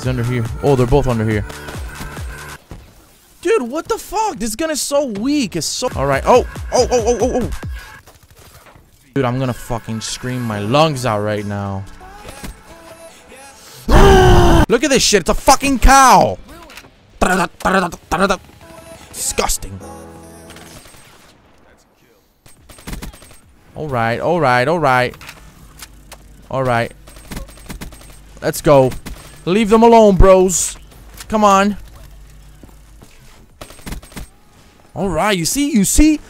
He's under here. Oh, they're both under here. Dude, what the fuck? This gun is so weak. It's so... Alright. Oh. Dude, I'm gonna fucking scream my lungs out right now. Look at this shit. It's a fucking cow. Disgusting. Alright. Let's go. Leave them alone, bros. Come on. Alright, you see?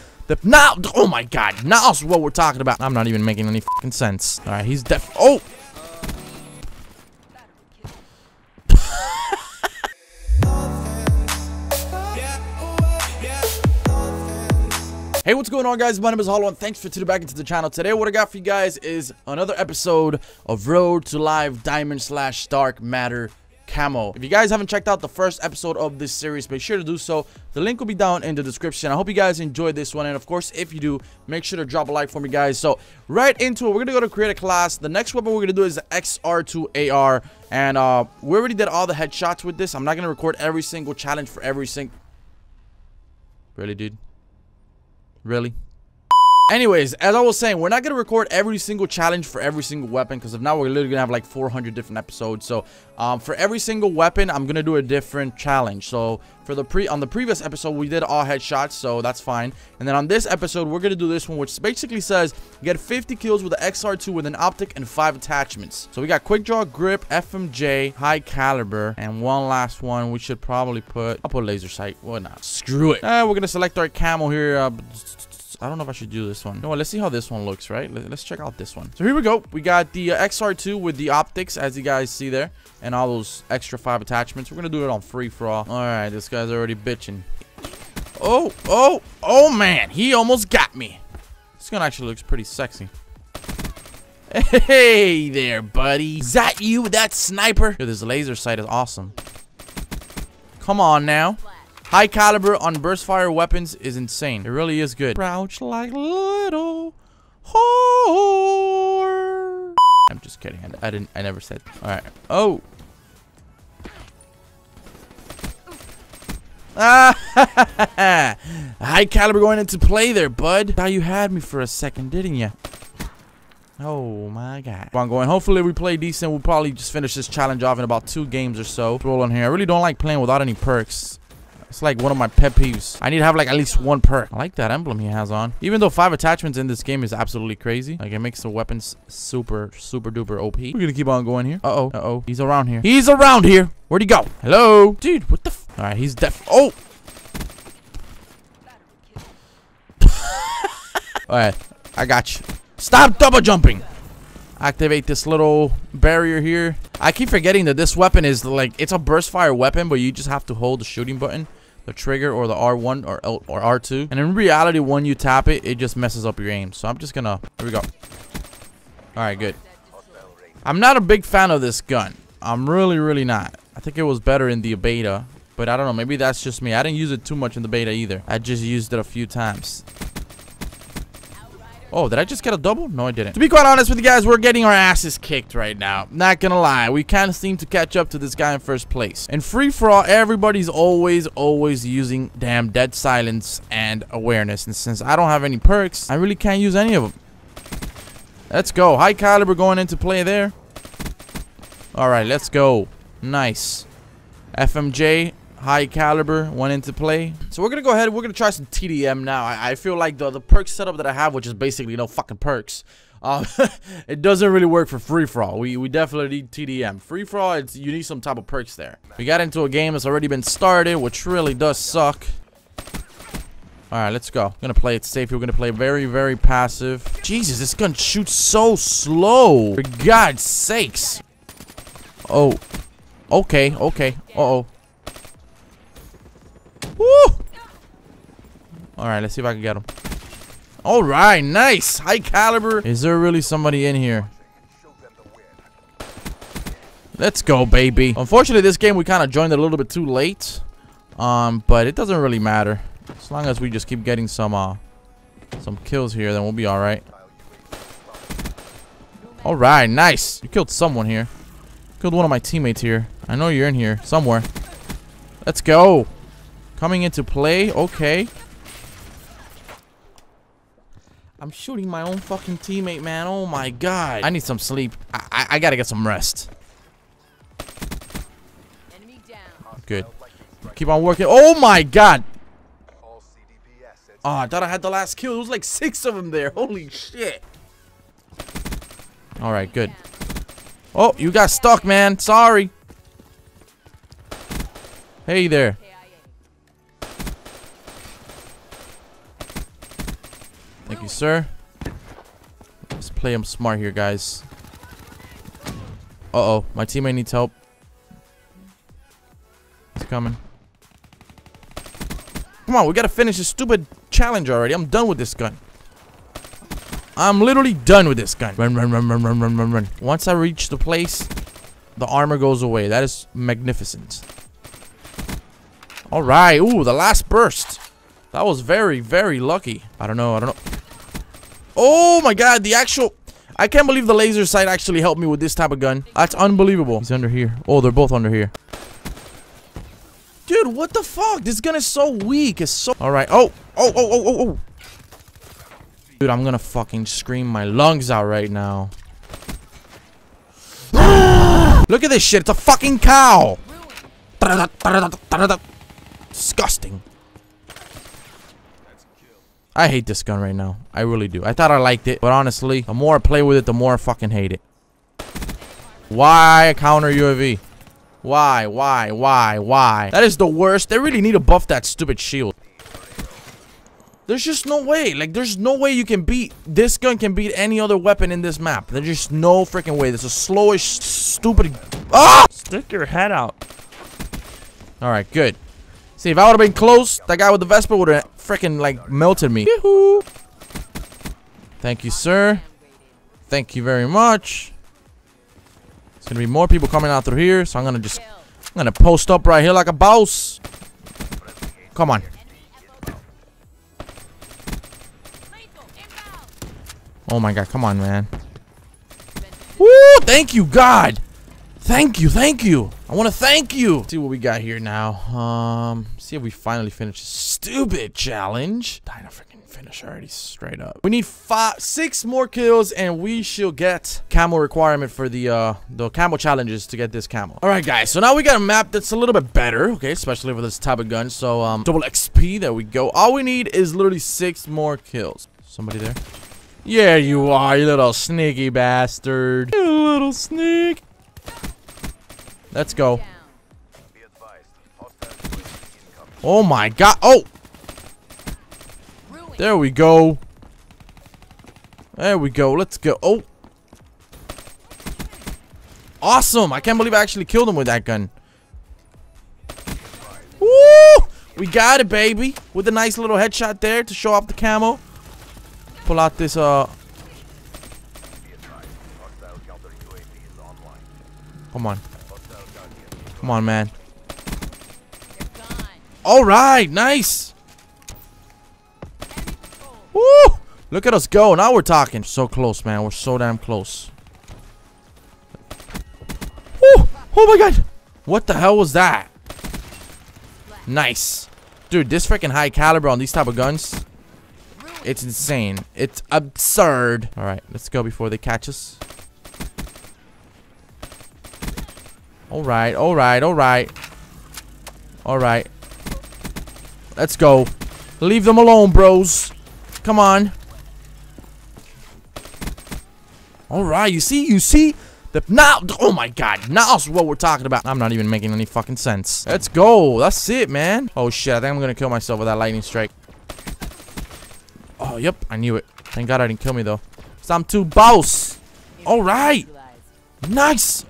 Now, oh my god, now's what we're talking about. I'm not even making any fucking sense. Alright, he's deaf. Oh! Hey, what's going on, guys? My name is Hollow, and thanks for tuning back into the channel. Today, what I got for you guys is another episode of Road to Live Diamond / Dark Matter Camo. If you guys haven't checked out the first episode of this series, make sure to do so. The link will be down in the description. I hope you guys enjoyed this one, and of course, if you do, make sure to drop a like for me, guys. So, right into it, we're gonna go to create a class. The next weapon we're gonna do is the XR2 AR, and we already did all the headshots with this. I'm not gonna record every single challenge for every single. Really, dude? Really? Anyways, as I was saying, we're not going to record every single challenge for every single weapon, because if not, we're literally going to have like 400 different episodes. So, for every single weapon, I'm going to do a different challenge. So, on the previous episode, we did all headshots, so that's fine. And then on this episode, we're going to do this one, which basically says, get 50 kills with the XR2 with an optic and 5 attachments. So, we got quick draw, grip, FMJ, high caliber, and one last one. We should probably put... I'll put laser sight. Well, nah. Screw it. We're going to select our camo here. I don't know if I should do this one. You know what, let's see how this one looks, right? Let's check out this one. So here we go. We got the XR2 with the optics, as you guys see there. And all those extra 5 attachments. We're going to do it on free-for-all. All right, this guy's already bitching. Oh, man. He almost got me. This gun actually looks pretty sexy. Hey there, buddy. Is that you, that sniper? Dude, this laser sight is awesome. Come on now. High caliber on burst fire weapons is insane. It really is good. Crouch like little whore. I'm just kidding. I never said. All right. Oh. Ah. High caliber going into play there, bud. Thought you had me for a second, didn't you? Oh my god. Come on, going. Hopefully we play decent. We'll probably just finish this challenge off in about 2 games or so. Roll on here. I really don't like playing without any perks. It's like one of my pet peeves. I need to have like at least 1 perk. I like that emblem he has on. Even though 5 attachments in this game is absolutely crazy. Like it makes the weapons super, super duper OP. We're gonna keep on going here. Uh-oh. Uh-oh. He's around here. He's around here. Where'd he go? Hello? Dude, what the f? All right, he's deaf. Oh! All right. I got you. Stop double jumping. Activate this little barrier here. I keep forgetting that this weapon is like, it's a burst fire weapon, but you just have to hold the shooting button, the trigger, or the R1 or R2. And in reality, when you tap it, it just messes up your aim. So I'm just gonna, here we go. All right, good. I'm not a big fan of this gun. I'm really, really not. I think it was better in the beta, but I don't know. Maybe that's just me. I didn't use it too much in the beta either. I just used it a few times. Oh, did I just get a double? No, I didn't. To be quite honest with you guys, we're getting our asses kicked right now. Not gonna lie. We kind of seem to catch up to this guy in first place. And free-for-all, everybody's always using damn dead silence and awareness. And since I don't have any perks, I really can't use any of them. Let's go. High caliber going into play there. All right, let's go. Nice. FMJ. High caliber went into play. So we're gonna go ahead and we're gonna try some TDM now. I feel like the perk setup that I have, which is basically no fucking perks, it doesn't really work for free-for-all. We definitely need TDM. Free-for-all, you need some type of perks there. We got into a game that's already been started, which really does suck. All right, let's go. We're gonna play it safe. We're gonna play very, very passive. Jesus, this gun shoots so slow. For God's sakes. Oh. Okay. Uh-oh. Woo! Alright, let's see if I can get him. Alright, nice! High caliber! Is there really somebody in here? Let's go, baby. Unfortunately, this game we kind of joined it a little bit too late. But it doesn't really matter. As long as we just keep getting some kills here, then we'll be alright. Alright, nice. You killed someone here. Killed one of my teammates here. I know you're in here somewhere. Let's go. Coming into play. Okay. I'm shooting my own fucking teammate, man. Oh my god. I need some sleep. I gotta get some rest. Good. Keep on working. Oh my god. Oh, I thought I had the last kill. There was like 6 of them there. Holy shit. Alright, good. Oh, you got stuck, man. Sorry. Hey there. Thank you, sir. Let's play him smart here, guys. Uh-oh. My teammate needs help. He's coming. Come on, we gotta finish this stupid challenge already. I'm done with this gun. I'm literally done with this gun. Run, run, run, run, run, run, run, run. Once I reach the place, the armor goes away. That is magnificent. All right. Ooh, the last burst. That was very, very lucky. I don't know. I don't know. Oh my god, the actual... I can't believe the laser sight actually helped me with this type of gun. That's unbelievable. He's under here. Oh, they're both under here. Dude, what the fuck? This gun is so weak. It's so... Alright. Oh. Oh, oh, oh, oh, oh. Dude, I'm gonna fucking scream my lungs out right now. Look at this shit. It's a fucking cow. Disgusting. I hate this gun right now. I really do. I thought I liked it, but honestly, the more I play with it, the more I fucking hate it. Why counter UAV? Why? That is the worst. They really need to buff that stupid shield. There's just no way. Like, there's no way you can beat... This gun can beat any other weapon in this map. There's just no freaking way. There's a slowish, stupid... Ah! Stick your head out. Alright, good. See, if I would have been close, that guy with the Vespa would have freaking, like, melted me. Yahoo! Thank you, sir. Thank you very much. Gonna be more people coming out through here, so I'm gonna post up right here like a boss. Come on. Oh my god, come on, man. Woo! Thank you, God. Thank you, thank you. I want to thank you. Let's see what we got here now. See if we finally finish this stupid challenge. Dying to freaking finish already, straight up. We need 5, 6 more kills, and we shall get camo requirement for the camo challenges to get this camo. All right, guys. So now we got a map that's a little bit better, okay? Especially with this type of gun. So double XP. There we go. All we need is literally 6 more kills. Somebody there? Yeah, you are, you little sneaky bastard. You little sneak. Let's go. Oh my god. Oh! There we go. There we go. Let's go. Oh! Awesome! I can't believe I actually killed him with that gun. Woo! We got it, baby. With a nice little headshot there to show off the camo. Pull out this, Come on. Come on, man. Alright, nice. Woo! Look at us go. Now we're talking. So close, man. We're so damn close. Woo! Oh my god. What the hell was that? Nice. Dude, this freaking high caliber on these type of guns. It's insane. It's absurd. Alright, let's go before they catch us. Alright, alright, alright. Alright. Let's go. Leave them alone, bros. Come on. Alright, you see? Oh my god, now's what we're talking about. I'm not even making any fucking sense. Let's go. That's it, man. Oh shit, I think I'm gonna kill myself with that lightning strike. Oh, yep, I knew it. Thank god I didn't kill me, though. So I'm too boss. Alright. Nice.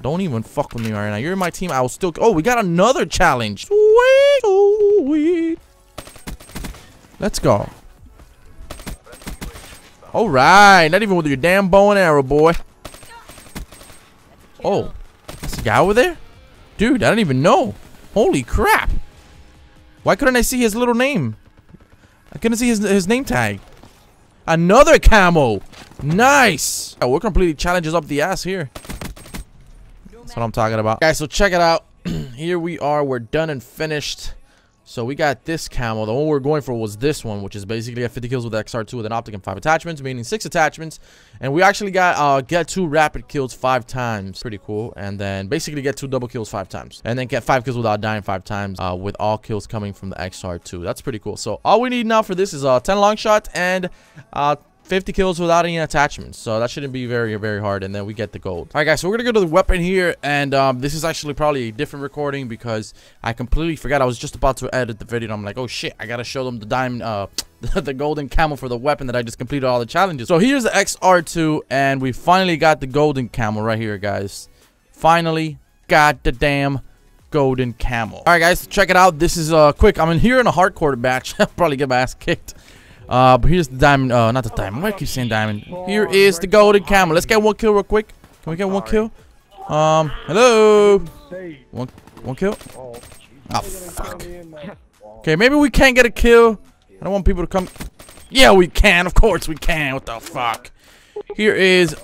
Don't even fuck with me right now. You're my team. I will still... Oh, we got another challenge. Sweet. Sweet. Let's go. All right. Not even with your damn bow and arrow, boy. Oh. That's a guy over there? Dude, I don't even know. Holy crap. Why couldn't I see his little name? I couldn't see his name tag. Another camo. Nice. Oh, we're completely challenges up the ass here. That's what I'm talking about. Guys, so check it out. Here we are. We're done and finished. So we got this camo. The one we're going for was this one, which is basically a 50 kills with XR2 with an optic and 5 attachments, meaning 6 attachments. And we actually got get 2 rapid kills 5 times. Pretty cool. And then basically get 2 double kills 5 times. And then get 5 kills without dying 5 times with all kills coming from the XR2. That's pretty cool. So all we need now for this is 10 long shots and 50 kills without any attachments, so that shouldn't be very, very hard. And then we get the gold. All right guys, so we're gonna go to the weapon here, and this is actually probably a different recording because I completely forgot. I was just about to edit the video and I'm like, oh shit, I gotta show them the diamond the golden camo for the weapon that I just completed all the challenges. So here's the XR2 and we finally got the golden camo right here, guys. Finally got the damn golden camo. All right guys, so check it out. This is quick. I'm in here in a hardcore match. I'll probably get my ass kicked. But here's the diamond, not the diamond, why do I keep saying diamond? Here is the golden camo. Let's get one kill real quick. Can we get one kill? Hello? One kill? Oh, fuck. Okay, maybe we can't get a kill. I don't want people to come. Yeah, we can, of course we can, what the fuck. Here is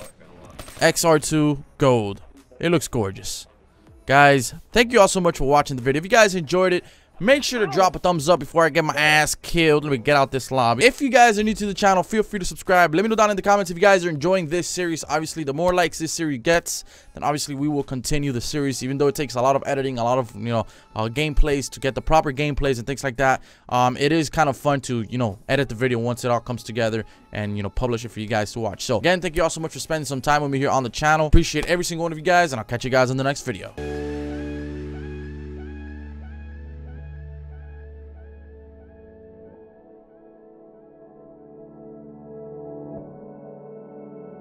XR2 gold. It looks gorgeous. Guys, thank you all so much for watching the video. If you guys enjoyed it, make sure to drop a thumbs up before I get my ass killed. Let me get out this lobby. If you guys are new to the channel, feel free to subscribe. Let me know down in the comments if you guys are enjoying this series. Obviously, the more likes this series gets, then obviously we will continue the series, even though it takes a lot of editing, a lot of, you know, gameplays to get the proper gameplays and things like that. It is kind of fun to, you know, edit the video once it all comes together and, you know, publish it for you guys to watch. So, again, thank you all so much for spending some time with me here on the channel. Appreciate every single one of you guys, and I'll catch you guys in the next video.